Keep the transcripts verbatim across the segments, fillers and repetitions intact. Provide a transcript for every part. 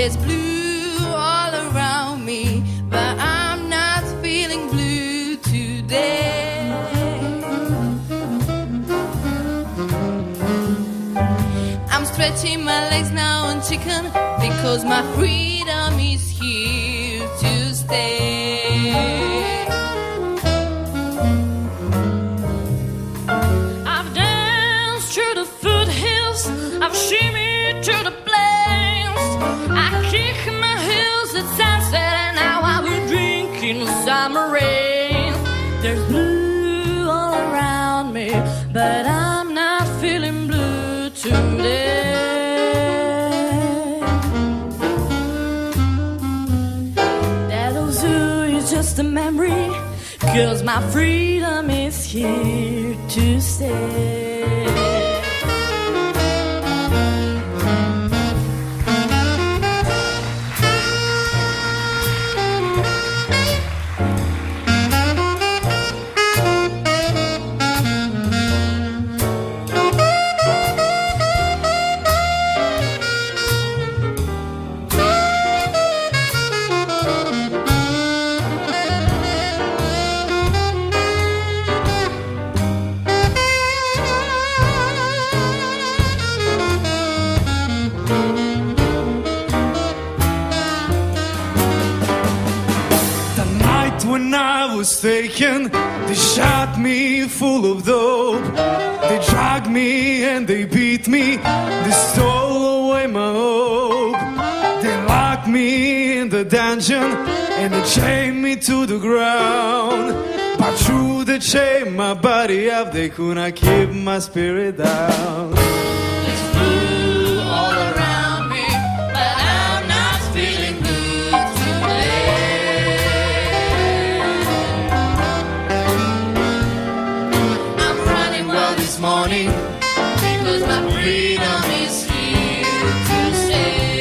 There's blue all around me, but I'm not feeling blue today. I'm stretching my legs now on chicken, because my freedom is here to stay. I've shimmied to the plains, I kick my heels at sunset, and now I will drink in the summer rain. There's blue all around me, but I'm not feeling blue today. That old zoo is just a memory, 'cause my freedom is here to stay. Taken, they shot me full of dope. They dragged me and they beat me. They stole away my hope. They locked me in the dungeon and they chained me to the ground. But through the chain, my body up, they could not keep my spirit down. There's blue all around me, but I'm not feeling good today. Morning, because my freedom is here to stay.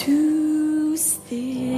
To stay.